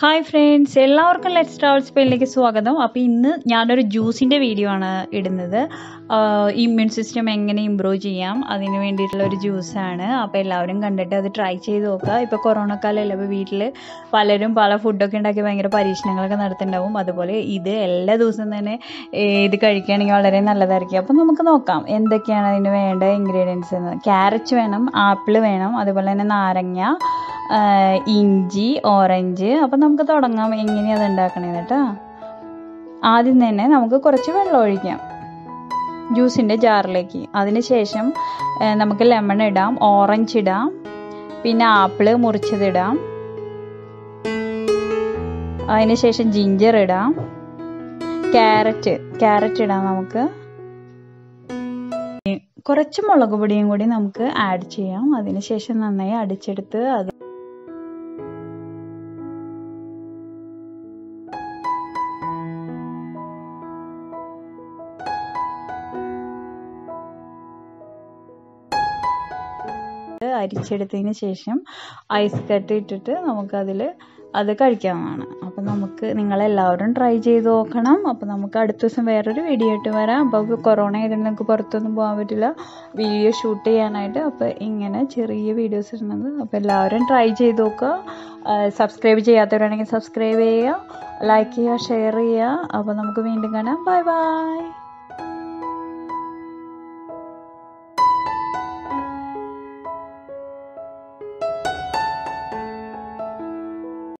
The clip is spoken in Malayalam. Hi friends, എല്ലാവർക്കും Let's Travel സ്പെയിലേക്ക് സ്വാഗതം. അപ്പോൾ ഇന്ന് ഞാൻ ഒരു ജ്യൂസിന്റെ വീഡിയോ ആണ് ഇടുന്നത്. ഇമ്മ്യൂൺ സിസ്റ്റം എങ്ങനെ ഇംപ്രൂവ് ചെയ്യാം അതിനു വേണ്ടിയിട്ടുള്ള ഒരു ജ്യൂസ് ആണ്. അപ്പോൾ എല്ലാവരും കണ്ടിട്ട് അത് ട്രൈ ചെയ്തു നോക്കുക. ഇപ്പോൾ കൊറോണ കാലല്ലേ, അപ്പോൾ വീട്ടിൽ പലരും പല ഫുഡ് ഒക്കെ ഉണ്ടാക്കി ഭയങ്കര പരീക്ഷണങ്ങളൊക്കെ നടത്തുന്നുണ്ടാവും. അതുപോലെ ഇത് എല്ലാ ദിവസവും തന്നെ ഇത് കഴിക്കുകയാണെങ്കിൽ വളരെ നല്ലതായിരിക്കും. അപ്പോൾ നമുക്ക് നോക്കാം എന്തൊക്കെയാണ് അതിന് വേണ്ട ഇൻഗ്രീഡിയൻസ് എന്ന്. ക്യാരറ്റ് വേണം, ആപ്പിൾ വേണം, അതുപോലെ തന്നെ നാരങ്ങ, ഇഞ്ചി, ഓറഞ്ച്. അപ്പോൾ നമുക്ക് തുടങ്ങാം എങ്ങനെയാണ് ഉണ്ടാക്കണേന്ന് കേട്ടോ. ആദ്യം തന്നെ നമുക്ക് കുറച്ച് വെള്ളം ഒഴിക്കാം ജ്യൂസിൻ്റെ ജാറിലേക്ക്. അതിനുശേഷം നമുക്ക് ലെമൺ ഇടാം, ഓറഞ്ച് ഇടാം, പിന്നെ ആപ്പിള് മുറിച്ചതിടാം, അതിനുശേഷം ജിഞ്ചർ ഇടാം, ക്യാരറ്റ് ഇടാം നമുക്ക്. കുറച്ച് മുളക് പൊടിയും കൂടി നമുക്ക് ആഡ് ചെയ്യാം. അതിനുശേഷം നന്നായി അടിച്ചെടുത്ത് അത് അരിച്ചെടുത്തതിന് ശേഷം ഐസ് കട്ട് ഇട്ടിട്ട് നമുക്കതിൽ അത് കഴിക്കാവുന്നതാണ്. അപ്പം നമുക്ക് നിങ്ങളെല്ലാവരും ട്രൈ ചെയ്ത് നോക്കണം. അപ്പം നമുക്ക് അടുത്ത ദിവസം വേറൊരു വീഡിയോ ആയിട്ട് വരാം. അപ്പോൾ കൊറോണ ആയതുകൊണ്ട് നമുക്ക് പുറത്തൊന്നും പോകാൻ പറ്റില്ല വീഡിയോ ഷൂട്ട് ചെയ്യാനായിട്ട്. അപ്പോൾ ഇങ്ങനെ ചെറിയ വീഡിയോസ് ഇടുന്നത്. അപ്പോൾ എല്ലാവരും ട്രൈ ചെയ്ത് നോക്കുക. സബ്സ്ക്രൈബ് ചെയ്യാത്തവരാണെങ്കിൽ സബ്സ്ക്രൈബ് ചെയ്യുക, ലൈക്ക് ചെയ്യുക, ഷെയർ ചെയ്യുക. അപ്പോൾ നമുക്ക് വീണ്ടും കാണാം. Bye by.